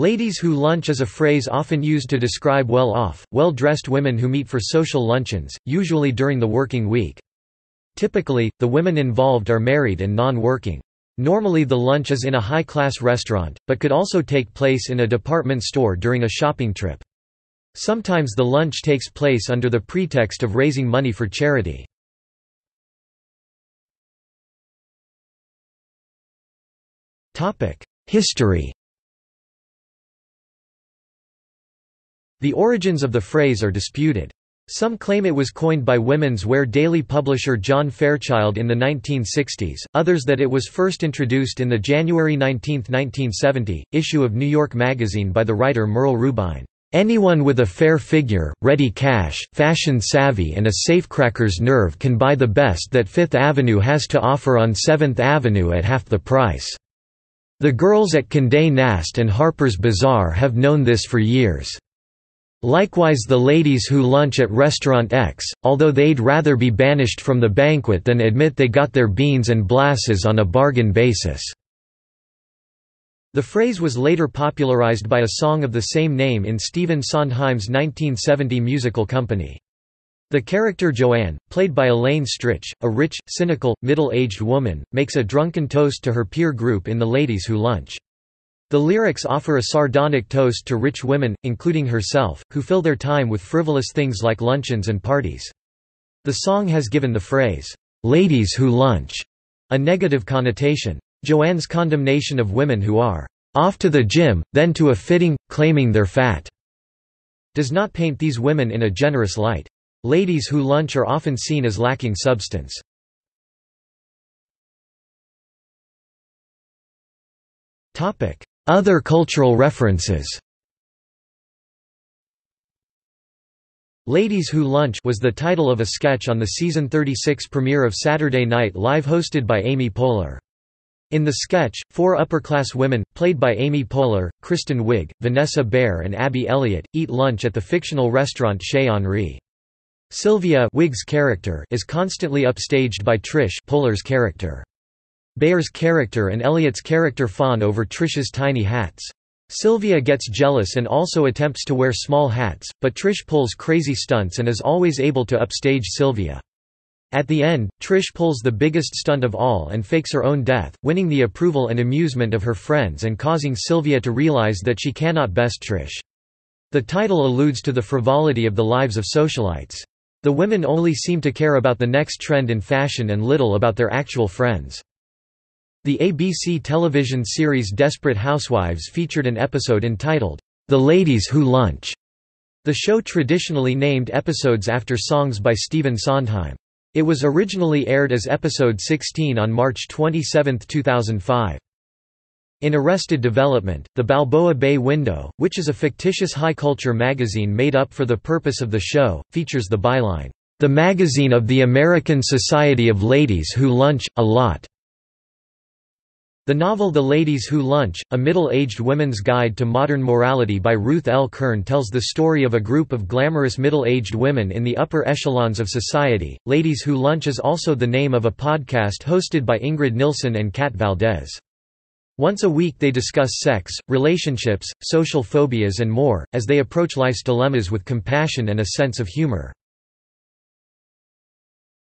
Ladies who lunch is a phrase often used to describe well-off, well-dressed women who meet for social luncheons, usually during the working week. Typically, the women involved are married and non-working. Normally the lunch is in a high-class restaurant, but could also take place in a department store during a shopping trip. Sometimes the lunch takes place under the pretext of raising money for charity. History. The origins of the phrase are disputed. Some claim it was coined by women's wear daily publisher John Fairchild in the 1960s, others that it was first introduced in the January 19, 1970, issue of New York Magazine by the writer Merle Rubine. "Anyone with a fair figure, ready cash, fashion savvy and a safecracker's nerve can buy the best that Fifth Avenue has to offer on 7th Avenue at half the price. The girls at Condé Nast and Harper's Bazaar have known this for years. Likewise the ladies who lunch at Restaurant X, although they'd rather be banished from the banquet than admit they got their beans and blasses on a bargain basis." The phrase was later popularized by a song of the same name in Stephen Sondheim's 1970 musical Company. The character Joanne, played by Elaine Stritch, a rich, cynical, middle-aged woman, makes a drunken toast to her peer group in The Ladies Who Lunch. The lyrics offer a sardonic toast to rich women, including herself, who fill their time with frivolous things like luncheons and parties. The song has given the phrase, "ladies who lunch," a negative connotation. Joanne's condemnation of women who are "off to the gym, then to a fitting, claiming they're fat," does not paint these women in a generous light. Ladies who lunch are often seen as lacking substance. Other cultural references. "Ladies Who Lunch" was the title of a sketch on the season 36 premiere of Saturday Night Live hosted by Amy Poehler. In the sketch, four upper-class women, played by Amy Poehler, Kristen Wiig, Vanessa Bayer and Abby Elliott, eat lunch at the fictional restaurant Chez Henri. Sylvia, Wiig's character, is constantly upstaged by Trish, Poehler's character. Bayer's character and Elliot's character fawn over Trish's tiny hats. Sylvia gets jealous and also attempts to wear small hats, but Trish pulls crazy stunts and is always able to upstage Sylvia. At the end, Trish pulls the biggest stunt of all and fakes her own death, winning the approval and amusement of her friends and causing Sylvia to realize that she cannot best Trish. The title alludes to the frivolity of the lives of socialites. The women only seem to care about the next trend in fashion and little about their actual friends. The ABC television series Desperate Housewives featured an episode entitled, "The Ladies Who Lunch." The show traditionally named episodes after songs by Stephen Sondheim. It was originally aired as episode 16 on March 27, 2005. In Arrested Development, the Balboa Bay Window, which is a fictitious high-culture magazine made up for the purpose of the show, features the byline, "The Magazine of the American Society of Ladies Who Lunch, a Lot." The novel The Ladies Who Lunch, a middle-aged women's guide to modern morality by Ruth L. Kern, tells the story of a group of glamorous middle-aged women in the upper echelons of society. Ladies Who Lunch is also the name of a podcast hosted by Ingrid Nilsson and Kat Valdez. Once a week they discuss sex, relationships, social phobias and more, as they approach life's dilemmas with compassion and a sense of humor.